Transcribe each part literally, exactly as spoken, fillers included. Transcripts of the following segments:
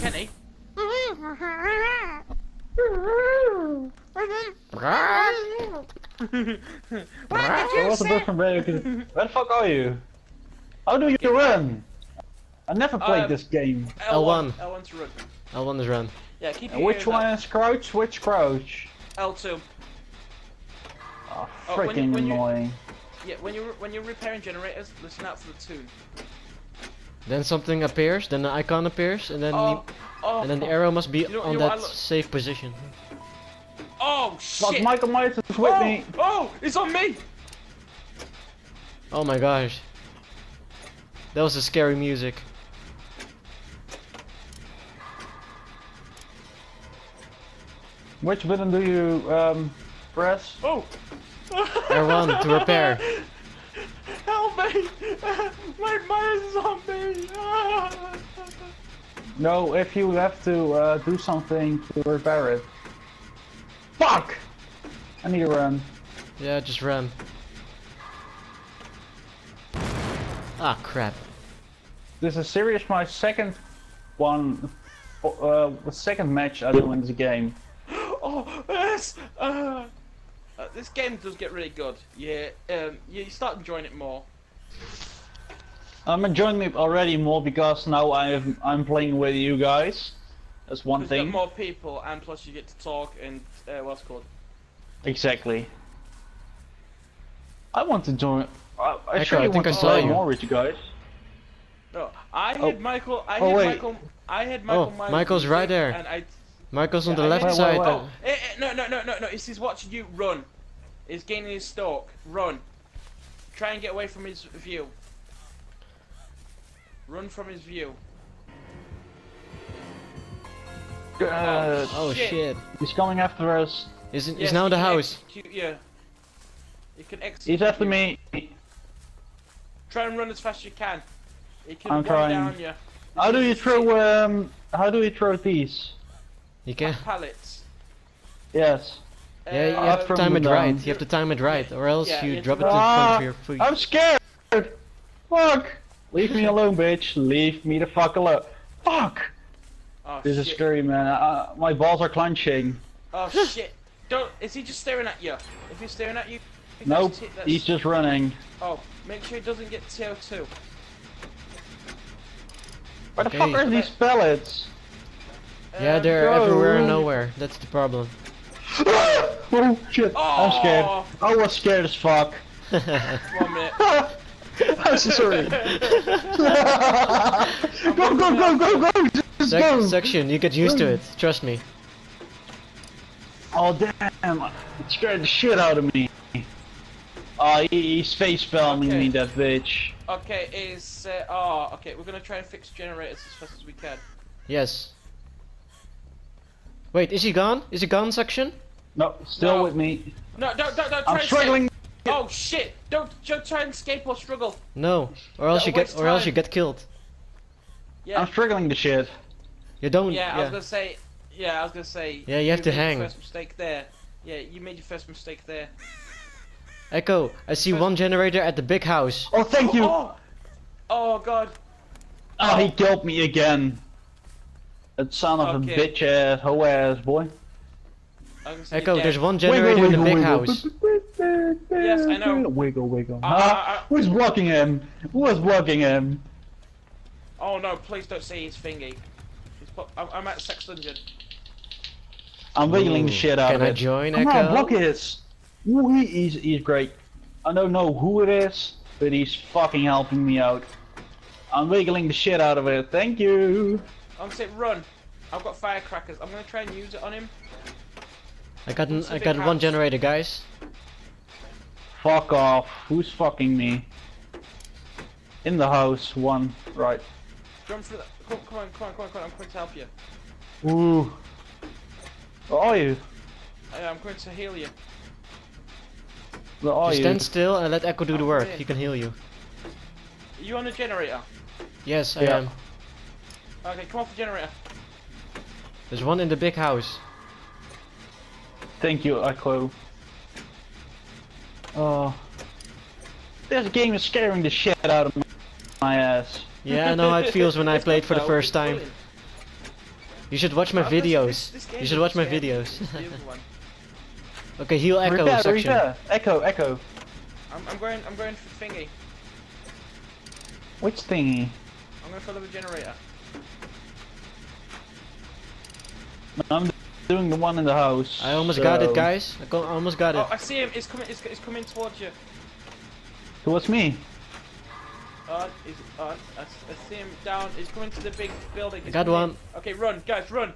Kenny. What did you say? Where the fuck are you? How do you run? I never played um, this game. L one. L one's run. L one is run. Yeah, keep your Which one is crouch? Which crouch? L two. Oh, freaking oh, when you, when annoying. You, yeah, when you're when you're repairing generators, listen out for the two. Then something appears, then the icon appears, and then oh, the, oh, and then the arrow must be you know, on you know, that safe position. Oh shit! But Michael Myers is with oh, me. Oh, it's on me! Oh my gosh! That was a scary music. Which button do you um, press? Oh! R one to repair. Help me! My Myers is on me! No, if you have to uh, do something to repair it. Fuck! I need to run. Yeah, just run. Ah, crap. This is serious. My second one, uh, second match I do in this game. Oh yes! Uh, uh, this game does get really good. Yeah, um, you start enjoying it more. I'm enjoying it already more because now I'm I'm playing with you guys. That's one thing. You get more people, and plus you get to talk and uh, what's called. Exactly. I want to join. I, I, Echo, I think I saw you. More with you guys. No, I hit oh. Michael. I hit oh, Michael. I hit Michael. Oh, Michael's right there. And I Michael's on yeah, the left wait, side. Wait, wait, wait. Oh, it, it, no, no, no, no, no. It's, he's watching you run. He's gaining his stalk. Run. Try and get away from his view. Run from his view. God. Oh, oh shit. shit. He's coming after us. He's, he's yes, now in the house. Execute, yeah. He can execute. He's after you. me. Try and run as fast as you can. He can I'm run down you. How do you throw? Um, how do you throw these? You can pallets. Yes. Uh, yeah, you uh, have to time it down. right. You have to time it right, or else yeah, you, you drop it to the front of your feet. I'm scared. Fuck! Leave me alone, bitch. Leave me the fuck alone. Fuck! Oh, this shit. is scary, man. Uh, my balls are clenching. Oh shit! Don't. Is he just staring at you? If he's staring at you. Nope. That's, that's... He's just running. Oh, make sure he doesn't get T O two. Where okay. the fuck are these pellets? Yeah, um, they're go. everywhere and nowhere. That's the problem. Oh shit! Oh. I'm scared. I was scared as fuck. One minute. I'm sorry. go go go go go! Just Sec go. Section, you get used to it. Trust me. Oh damn! It scared the shit out of me. Oh, he's face spelling okay. me, that bitch. Okay, is uh, oh, okay. We're gonna try and fix generators as fast as we can. Yes. Wait, is he gone? Is he gone, Suction? No, still no. with me. No, don't, don't, don't. Try I'm struggling. Oh shit! Don't, don't try and escape or struggle. No, or else That'll you get, or time. else you get killed. Yeah. I'm struggling to shit. You don't. Yeah, yeah, I was gonna say. Yeah, I was gonna say. Yeah, you, you have to hang. First mistake there. Yeah, you made your first mistake there. Echo, I see one generator at the big house. Oh, thank you! Oh, oh. oh god. Oh, he killed me again. That son of okay. a bitch ass, hoe ass boy. Echo, there's one generator wiggle, wiggle, in the big wiggle. house. Yes, I know. Wiggle, wiggle. Uh, huh? uh, uh, Who's blocking him? Who's blocking him? Oh no, please don't say he's thingy. He's pop I'm, I'm at Sex Dungeon. I'm wiggling the shit out Can of I it. join, Come Echo? On, block his. Ooh, he's, he's great. I don't know who it is, but he's fucking helping me out. I'm wiggling the shit out of it. Thank you. I'm saying run. I've got firecrackers. I'm gonna try and use it on him. I got an, I got house. one generator, guys. Fuck off. Who's fucking me? In the house, one right. Jump for that. Come, come on, come on, come on, come on. I'm going to help you. Ooh. Where are you? I, I'm going to heal you. Where are Just you? Stand still and let Echo do I'm the work. Dead. He can heal you. Are you on the generator? Yes, I yeah. am. Okay, come off the generator. There's one in the big house. Thank you, Echo. Oh. This game is scaring the shit out of my ass. Yeah, I know how it feels when I played for the first time. You should watch my videos. This, this you should watch my videos. Okay, heal Echo repair, Suction. Repair. Echo, Echo. I'm, I'm going, I'm going for thingy. Which thingy? I'm going to follow the generator. I'm doing the one in the house. I almost so... got it, guys. I, got, I almost got it. Oh, I see him. It's coming. It's, it's coming towards you. Towards me. Uh, is uh, I, I see him down. He's coming to the big building. He's I got coming. one. Okay, run, guys, run.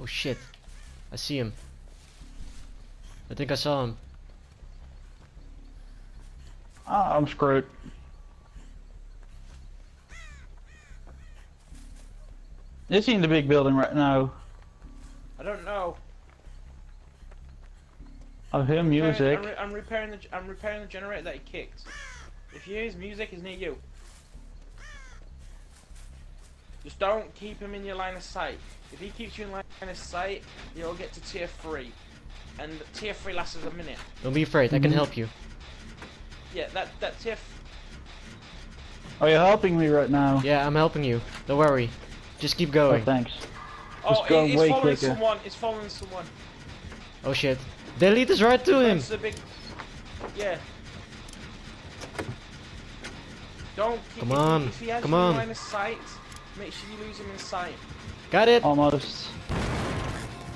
Oh shit! I see him. I think I saw him. Ah, I'm screwed. Is he in the big building right now? I don't know. I hear music. I'm, re I'm repairing the I'm repairing the generator that he kicked. If you hear music, it's near you. Just don't keep him in your line of sight. If he keeps you in line of sight, you'll get to tier three, and tier three lasts a minute. Don't be afraid. Mm-hmm. I can help you. Yeah, that that tier. Are you helping me right now? Yeah, I'm helping you. Don't worry. Just keep going. Oh, thanks. Just oh, it's following quicker. someone. It's following someone. Oh shit! The lead is right to That's him. Big... Yeah. Don't. Keep Come on. If he has Come on. In sight, make sure you lose him in sight. Got it. Almost.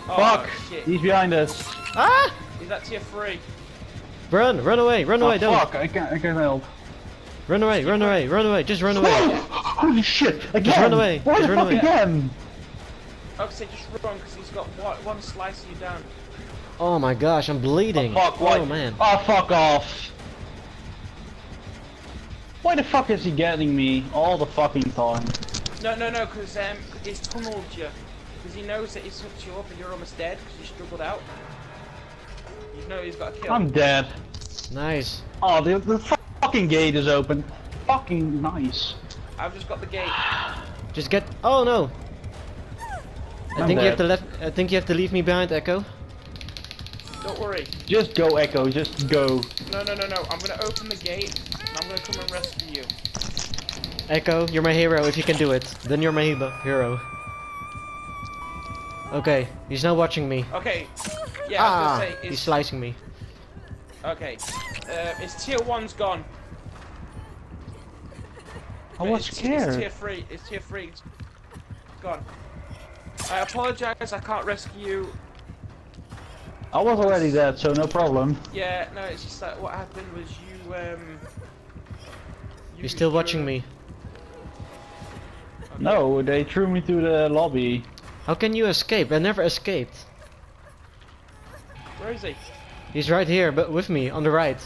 Oh, fuck! Shit. He's behind us. Ah! He's at tier three. Run! Run away! Run oh, away! Don't. Fuck! I can't. I can't help. Run away, run away, run away, just run away. Holy shit, again! Just run away, Why just the run fuck away. Again? I would say just run, because he's got one slice of you down. Oh my gosh, I'm bleeding. Oh, fuck, oh man. Oh, fuck off. Why the fuck is he getting me all the fucking time? No, no, no, because um, he's tunneled you. Because he knows that he's hooked you up and you're almost dead, because you struggled out. You know he's got a kill. I'm dead. Nice. Oh, the, the fuck. Fucking gate is open. Fucking nice. I've just got the gate. Just get. Oh no. I'm I think dead. you have to left. I think you have to leave me behind, Echo. Don't worry. Just go, Echo. Just go. No, no, no, no. I'm gonna open the gate. And I'm gonna come and rescue you. Echo, you're my hero. If you can do it, then you're my hero. Okay. He's not watching me. Okay. Yeah. Ah, I was gonna say, he's slicing me. Okay. Uh, it's tier one's gone. I was it's, scared. It's tier three. It's tier three. It's gone. I apologize. I can't rescue you. I was already dead, so no problem. Yeah. No. It's just that what happened was you. Um, you You're still watching me. Okay. No, they threw me to the lobby. How can you escape? I never escaped. Where is he? He's right here, but with me, on the right.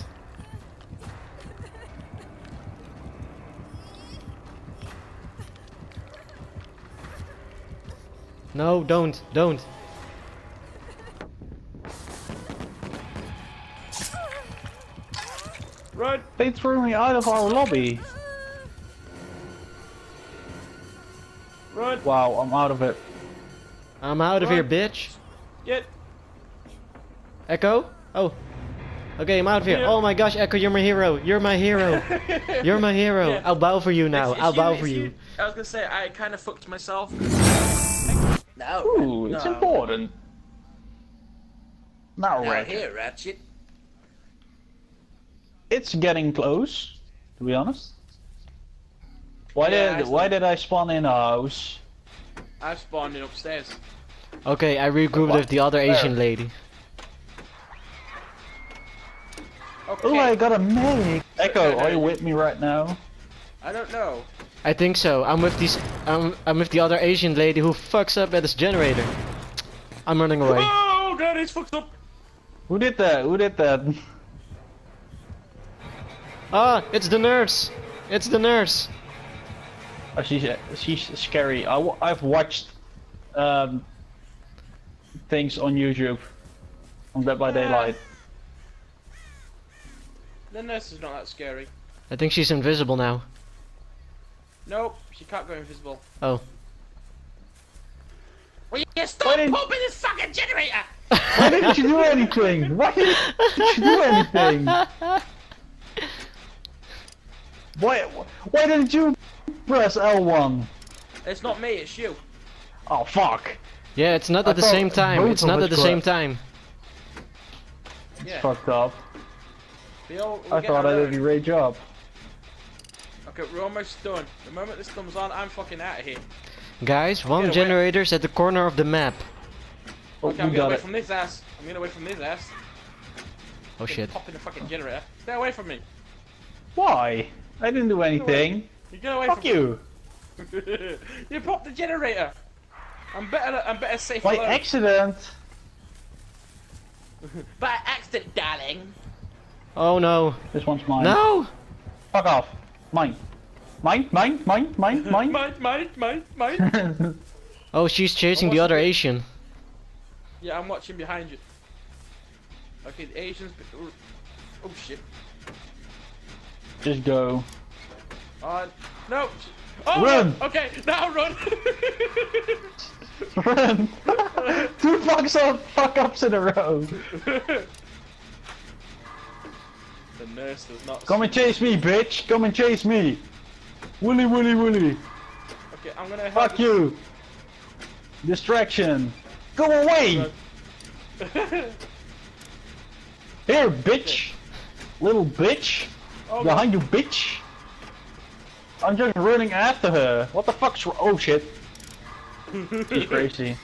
No, don't, don't. Right, they threw me out of our lobby. Right. Wow, I'm out of it. I'm out of here, bitch. Get. Echo? Oh. Okay, I'm out of here. Yeah. Oh my gosh, Echo, you're my hero. You're my hero. You're my hero. Yeah. I'll bow for you now. It's, it's I'll you, bow for you. you. I was gonna say, I kind of fucked myself. No. Ooh, no. It's important. Now, now Ratchet. Here, Ratchet. It's getting close, to be honest. Why yeah, did Why did I spawn in a house? I spawned in upstairs. Okay, I regrouped with the other Where? Asian lady. Okay. Oh, I got a medic. Echo, are you with me right now? I don't know. I think so. I'm with these. I'm. I'm with the other Asian lady who fucks up at this generator. I'm running away. Oh god, he's fucked up. Who did that? Who did that? Ah, it's the nurse. It's the nurse. Oh, she's she's scary. I w I've watched um things on YouTube on Dead by Daylight. The nurse is not that scary. I think she's invisible now. Nope, she can't go invisible. Oh. Well, you stop did... pumping this fucking generator! Why didn't you do anything? Why didn't you do anything? Why, why didn't you press L one? It's not me, it's you. Oh, fuck. Yeah, it's not I at the same time. It's not at the crap. same time. It's yeah. fucked up. All, I thought I did rage up. Okay, we're almost done. The moment this comes on, I'm fucking out of here. Guys, I'm one generator's away. at the corner of the map. Oh, okay, I'm getting away it. from this ass. I'm getting away from this ass. Oh shit. Popping the fucking generator. Stay away from me. Why? I didn't do anything. You get away Fuck from you. Me. You popped the generator. I'm better. I'm better safe. By alone. accident. By accident, darling. Oh no. This one's mine. No. Fuck off. Mine. Mine. Mine. Mine. Mine. Mine. Mine. Mine. Mine. Mine. Oh, she's chasing the other it. Asian. Yeah, I'm watching behind you. Okay, the Asians. Oh shit. Just go. Uh, no. Oh, run! Okay, now run! Run! Two fucks all fuck ups in a row! The nurse does not. Come and chase me, bitch! Come and chase me! Wooly, wooly, wooly! Okay, I'm gonna help. Fuck you! Distraction! Go away! Here, bitch! Little bitch! Oh, Behind God. you, bitch! I'm just running after her. What the fuck's wrong? Oh shit. She's crazy.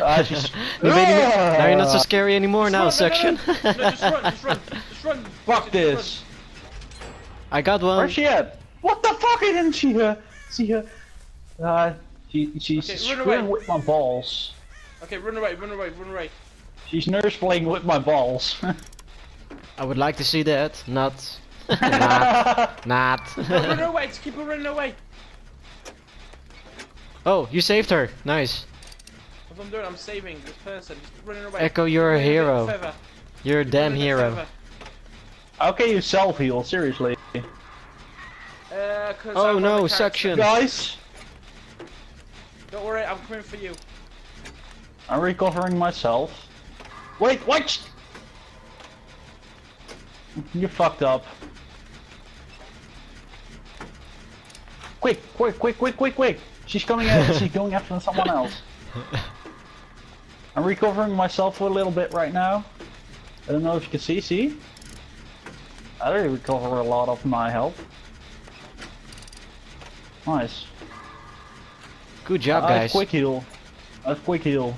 Uh, she's... you yeah. Now you're not so scary anymore just now, run, Suction. No, no, no. No, just run, just run, just run. Fuck this. Run. I got one. Where's she at? What the fuck? I didn't see her. See her. Uh, she, she's okay, screwing with my balls. Okay, run away, run away, run away. She's nurse playing with my balls. I would like to see that. Not. not. not. No, run away, just keep her running away. Oh, you saved her. Nice. What I'm doing, I'm saving this person. Just running away. Echo, you're a hero. You're, you're a damn hero. How can you self heal? Seriously. Uh, oh no, Suction. Guys! Don't worry, I'm coming for you. I'm recovering myself. Wait, wait! You fucked up. Quick, quick, quick, quick, quick, quick! She's coming out. She's going after someone else. I'm recovering myself for a little bit right now. I don't know if you can see. See, I already recover a lot of my health. Nice. Good job, uh, guys. I have quick heal. I have quick heal.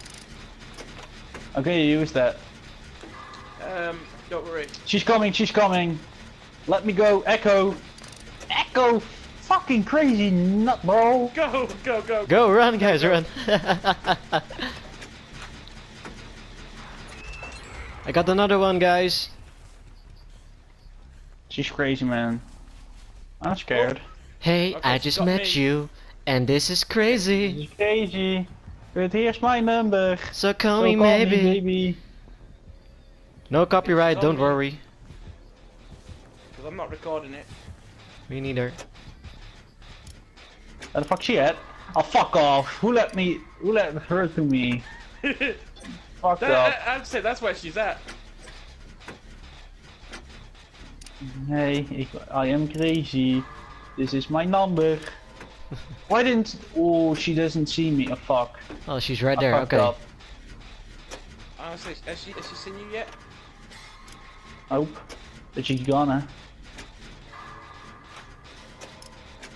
Okay, use that. Um. Don't worry. She's coming, she's coming. Let me go, Echo. Echo, fucking crazy nut bro. Go, go, go. Go, run, guys, run. I got another one, guys. She's crazy, man. I'm scared. Hey, okay, I just met me. you, and this is crazy. This is crazy. But here's my number. So call so me, call maybe. Me, baby. No copyright, don't worry. Because I'm not recording it. Me neither. Where the fuck she at? Oh fuck off! Who let me? Who let her to me? Fuck off! I'd say that's where she's at. Hey, ik, I am crazy. This is my number. Why didn't? Oh, she doesn't see me. Oh fuck. Oh, she's right there. Okay. Up. Honestly, has she, has she seen you yet? Nope, but she's gonna.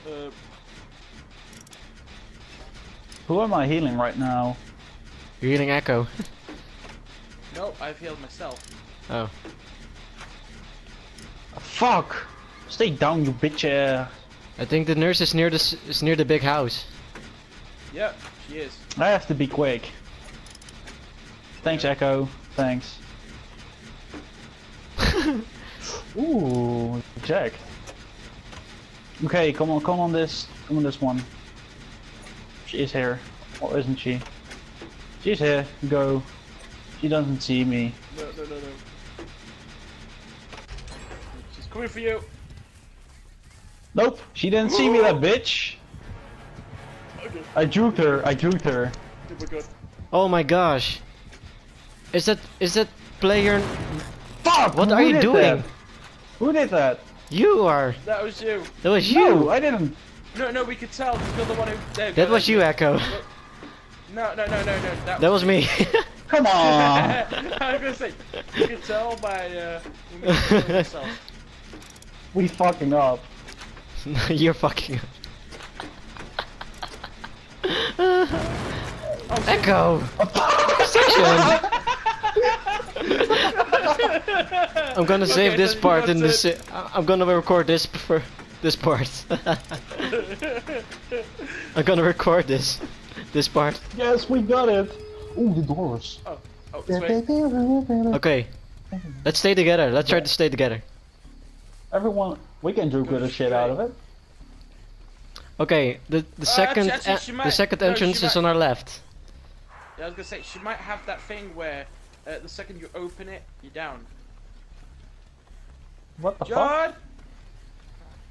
Uh, Who am I healing right now? You're healing Echo. No, I've healed myself. Oh. Oh fuck! Stay down, you bitch! Uh. I think the nurse is near the is near the big house. Yep, she is. I have to be quick. Thanks, yeah. Echo. Thanks. Ooh, Jack. Okay, come on, come on this, come on this one. She is here, or isn't she? She's here. Go. She doesn't see me. No, no, no, no. She's coming for you. Nope, she didn't Ooh. see me, that bitch. Okay. I juked her. I juked her. Super good. Oh my gosh. Is that is that player? Fuck! What are you doing? That? Who did that? You are. That was you. That was you. No, I didn't. No, no, we could tell because you're the one who... There, that was you, Echo. No, no, no, no, no. That, that was me. Come on! I was gonna say, you could tell by, uh... yourself. We fucking up. You're fucking up. Oh, Echo! Suction! I'm gonna save okay, this part in this. It. I'm gonna record this for this part. I'm gonna record this. This part. Yes, we got it! Ooh, the doors. Oh, oh, it's okay. Let's stay together. Let's yeah. try to stay together. Everyone, we can do good shit out of it. Okay, the the uh, second actually, actually, might, the second no, entrance is might, on our left. Yeah, I was gonna say she might have that thing where uh, the second you open it, you're down. What the John? Fuck?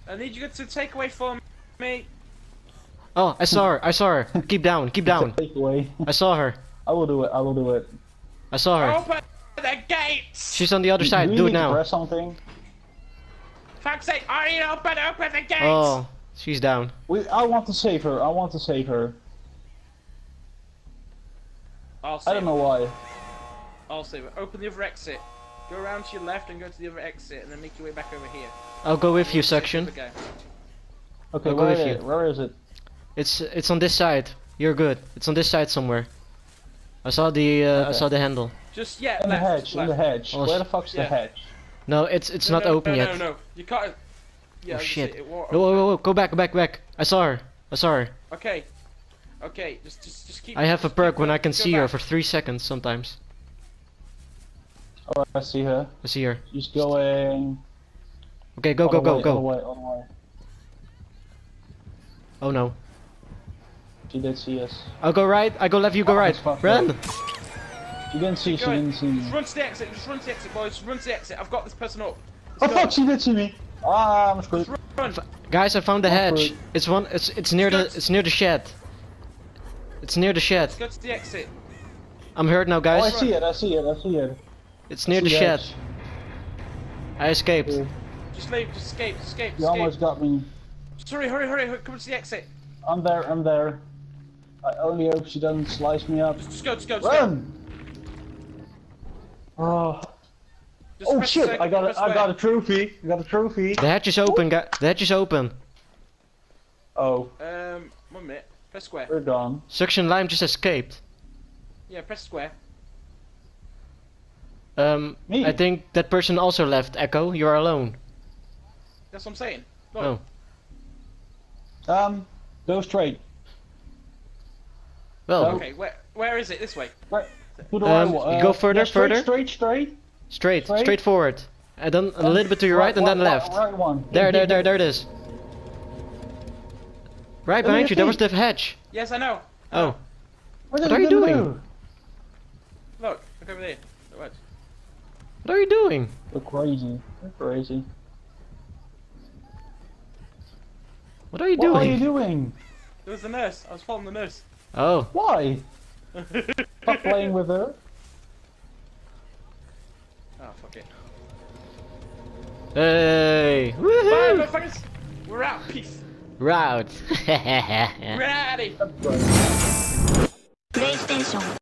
I need you to take away for me. Oh, I saw her. I saw her. Keep down. Keep down. Take away. I saw her. I will do it. I will do it. I saw her. Open the gates. She's on the other side. Do, do it now. Press something. Fuck's sake! I need to open open the gates. Oh. She's down. We, I want to save her. I want to save her. I'll save I don't know her. why. I'll save her. Open the other exit. Go around to your left and go to the other exit, and then make your way back over here. I'll go with you, Suction. Okay, I'll go where, with you. Where is it? It's it's on this side. You're good. It's on this side somewhere. I saw the uh, okay. I saw the handle. Just yeah. In left, the hedge. Left. In the hedge. Oh, where the fuck's yeah. the hedge? No, it's it's no, not no, open no, yet. No, no, no. You can't. Yeah, oh shit! It whoa, whoa, whoa, whoa! Go back, back, back! I saw her. I saw her. Okay, okay. Just, just, just keep. I have a perk when I can see her for three seconds sometimes. Oh, I see her. I see her. She's going. Okay, go, go, go, go. Oh no. She did see us. I'll go right. I go left. You go right. Run. She didn't see. She didn't see me. Just run to the exit. Just run to the exit, boys. Just run to the exit. I've got this person up. Oh fuck! She did see me. Ah, I'm screwed. Guys, I found the hedge. It's one. It's it's near the. It's near the shed. It's near the shed. Let's go to the exit. I'm hurt now, guys. Oh, I see it. I see it. I see it. It's near the shed. I escaped. Just leave. Just escape. Escape. You almost got me. Sorry, hurry, hurry, hurry! Come to the exit. I'm there. I'm there. I only hope she doesn't slice me up. Just, just go. Just go. Just Run. Go. Oh. Just oh shit! Second, I got a, I got a trophy. I got a trophy. The hatch is open, oh. guys. The hatch is open. Oh. Um, one minute. Press square. We're done. Suction Lime just escaped. Yeah, press square. Um, Me? I think that person also left. Echo, you are alone. That's what I'm saying. No. Oh. Um, go straight. Well. Okay. Where where is it? This way. Right. Um, uh, go further, yeah, straight, further. Straight, straight. Straight, straight, straight forward. And then a little bit to your right, right and then one, left. Right one. There, there, there, there it is. Right what behind you, you there was the hedge. Yes, I know. Oh. What, what are you doing? Do? Look, look over there. What? What are you doing? You're crazy. You're crazy. What are you doing? What are you doing? There was the nurse. I was following the nurse. Oh. Why? Stop playing with her. Oh, fuck it. Hey! Woohoo! Bye, motherfuckers! We're out, peace! We're out. We're out! PlayStation.